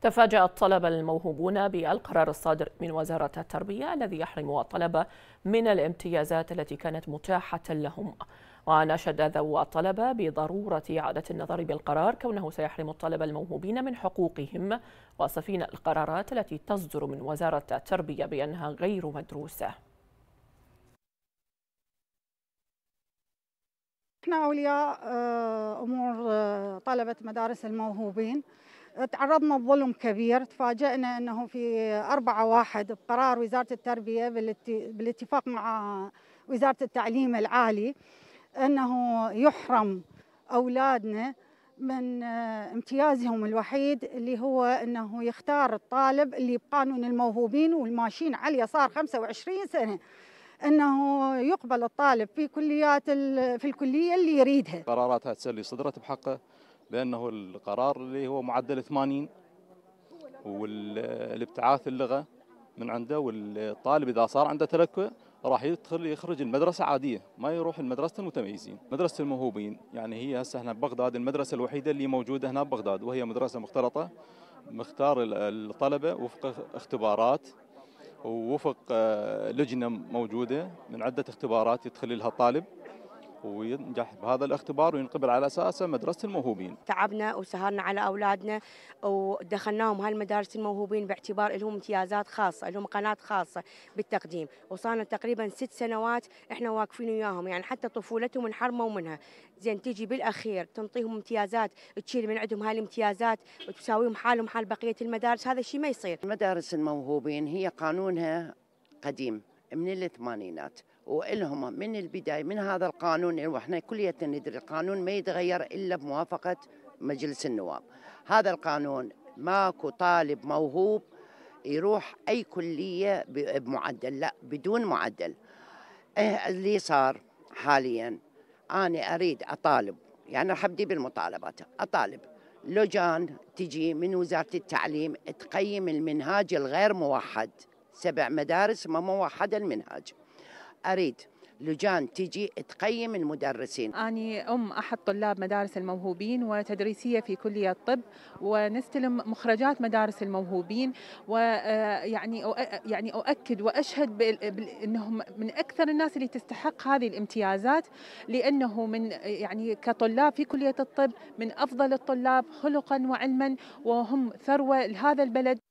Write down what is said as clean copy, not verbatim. تفاجأ الطلبة الموهوبون بالقرار الصادر من وزارة التربية الذي يحرم الطلبة من الامتيازات التي كانت متاحة لهم. وناشد ذوي الطلبة بضرورة إعادة النظر بالقرار كونه سيحرم الطلبة الموهوبين من حقوقهم، واصفين القرارات التي تصدر من وزارة التربية بأنها غير مدروسة. نحن أولياء أمور طلبة مدارس الموهوبين تعرضنا لظلم كبير. تفاجأنا أنه في 4/1 بقرار وزارة التربية بالاتفاق مع وزارة التعليم العالي أنه يحرم أولادنا من امتيازهم الوحيد اللي هو أنه يختار الطالب اللي بقانون الموهوبين والماشيين عليه صار 25 سنة أنه يقبل الطالب في الكلية اللي يريدها. قرارات هسه اللي صدرت بحقه، لأنه القرار اللي هو معدل 80 والابتعاث اللغة من عنده، والطالب إذا صار عنده تلكؤ راح يخرج المدرسة عادية، ما يروح المدرسة المتميزين. مدرسة الموهوبين يعني هي هسه هنا ببغداد المدرسة الوحيدة اللي موجودة هنا ببغداد، وهي مدرسة مختلطة، مختار الطلبة وفق اختبارات ووفق لجنة موجودة من عدة اختبارات يدخل لها الطالب وينجح بهذا الاختبار وينقبل على اساسه مدرسه الموهوبين. تعبنا وسهرنا على اولادنا ودخلناهم هالمدارس الموهوبين باعتبار لهم امتيازات خاصه، لهم قناه خاصه بالتقديم، وصارنا تقريبا 6 سنوات احنا واقفين وياهم، يعني حتى طفولتهم انحرموا منها. زين تجي بالاخير تنطيهم امتيازات، تشيل من عندهم هالامتيازات وتساويهم حالهم حال بقيه المدارس، هذا الشيء ما يصير. مدارس الموهوبين هي قانونها قديم من الثمانينات، وإلهم من البداية من هذا القانون، وإحنا كليتنا ندري القانون ما يتغير إلا بموافقة مجلس النواب. هذا القانون ماكو طالب موهوب يروح أي كلية بمعدل، لا بدون معدل. اللي صار حاليا أنا أريد أطالب، يعني راح أبدي بالمطالبات، أطالب لجان تجي من وزارة التعليم تقيم المنهاج الغير موحد، 7 مدارس ما موحدة المنهاج. أريد لجان تجي تقيم المدرسين. أنا أم أحد طلاب مدارس الموهوبين وتدريسية في كلية الطب، ونستلم مخرجات مدارس الموهوبين، ويعني أؤكد وأشهد بأنهم من أكثر الناس اللي تستحق هذه الامتيازات، لأنه من يعني كطلاب في كلية الطب من أفضل الطلاب خلقا وعلما، وهم ثروة لهذا البلد.